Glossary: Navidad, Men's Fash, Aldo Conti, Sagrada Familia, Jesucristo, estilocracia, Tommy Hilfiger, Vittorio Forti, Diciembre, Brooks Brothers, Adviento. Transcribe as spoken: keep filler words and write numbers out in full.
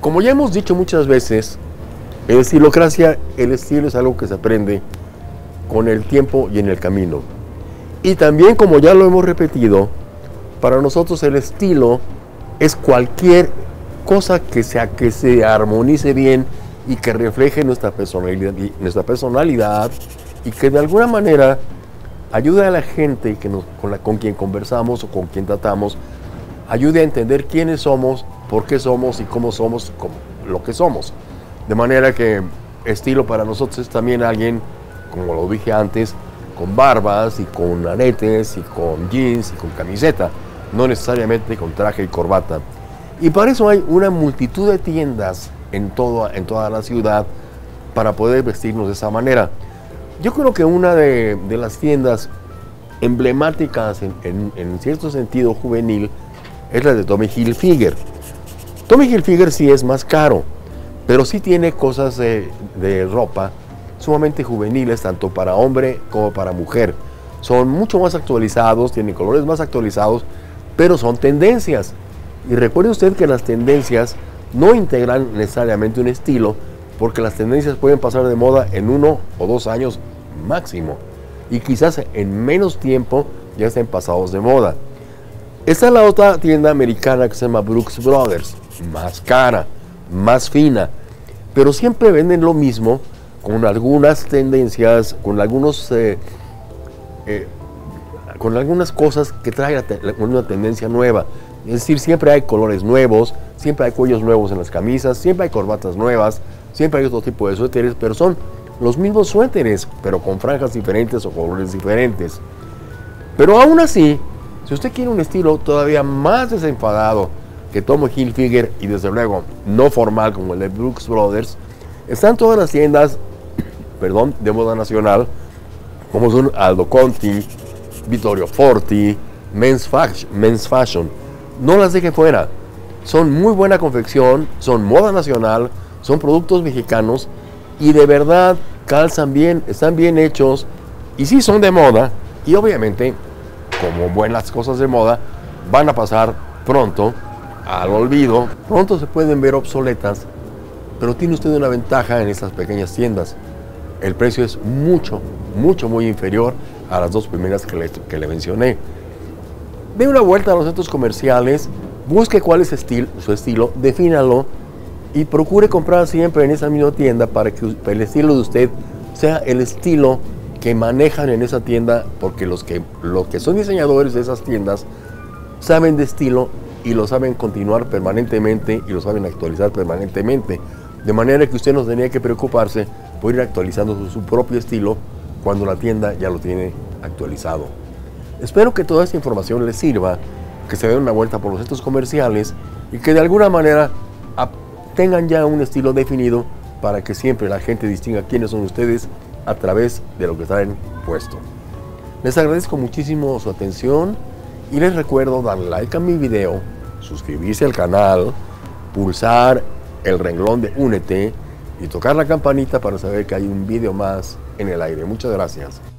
Como ya hemos dicho muchas veces, en estilocracia, el estilo es algo que se aprende con el tiempo y en el camino. Y también, como ya lo hemos repetido, para nosotros el estilo es cualquier cosa que, sea, que se armonice bien y que refleje nuestra personalidad, nuestra personalidad y que de alguna manera ayude a la gente que nos, con, la, con quien conversamos o con quien tratamos, ayude a entender quiénes somos, por qué somos y cómo somos como lo que somos. De manera que estilo para nosotros es también alguien, como lo dije antes, con barbas y con aretes y con jeans y con camiseta, no necesariamente con traje y corbata. Y para eso hay una multitud de tiendas en, todo, en toda la ciudad para poder vestirnos de esa manera. Yo creo que una de, de las tiendas emblemáticas en, en, en cierto sentido juvenil es la de Tommy Hilfiger. Tommy Hilfiger sí es más caro, pero sí tiene cosas de, de ropa sumamente juveniles, tanto para hombre como para mujer. Son mucho más actualizados, tienen colores más actualizados, pero son tendencias. Y recuerde usted que las tendencias no integran necesariamente un estilo, porque las tendencias pueden pasar de moda en uno o dos años máximo. Y quizás en menos tiempo ya estén pasados de moda. Esta es la otra tienda americana que se llama Brooks Brothers, más cara, más fina, pero siempre venden lo mismo, con algunas tendencias, con algunos eh, eh, con algunas cosas que trae una tendencia nueva. Es decir, siempre hay colores nuevos, siempre hay cuellos nuevos en las camisas, siempre hay corbatas nuevas, siempre hay otro tipo de suéteres, pero son los mismos suéteres, pero con franjas diferentes o colores diferentes. Pero aún así, si usted quiere un estilo todavía más desenfadado que Tommy Hilfiger y desde luego no formal como el de Brooks Brothers, están todas las tiendas perdón, de moda nacional, como son Aldo Conti, Vittorio Forti, Men's Fash, Men's Fashion. No las dejen fuera. Son muy buena confección, son moda nacional, son productos mexicanos y de verdad calzan bien, están bien hechos y sí son de moda. Y obviamente, como buenas cosas de moda, van a pasar pronto al olvido. Pronto se pueden ver obsoletas, pero tiene usted una ventaja en estas pequeñas tiendas. El precio es mucho, mucho, muy inferior a las dos primeras que le, que le mencioné. De una vuelta a los centros comerciales, busque cuál es estil, su estilo, defínalo y procure comprar siempre en esa misma tienda para que el estilo de usted sea el estilo que manejan en esa tienda, porque los que, los que son diseñadores de esas tiendas saben de estilo y lo saben continuar permanentemente y lo saben actualizar permanentemente. De manera que usted no tenía que preocuparse por ir actualizando su, su propio estilo cuando la tienda ya lo tiene actualizado. Espero que toda esta información les sirva, que se den una vuelta por los centros comerciales y que de alguna manera tengan ya un estilo definido para que siempre la gente distinga quiénes son ustedes a través de lo que traen puesto. Les agradezco muchísimo su atención y les recuerdo dar like a mi video, suscribirse al canal, pulsar el renglón de Únete y tocar la campanita para saber que hay un video más en el aire. Muchas gracias.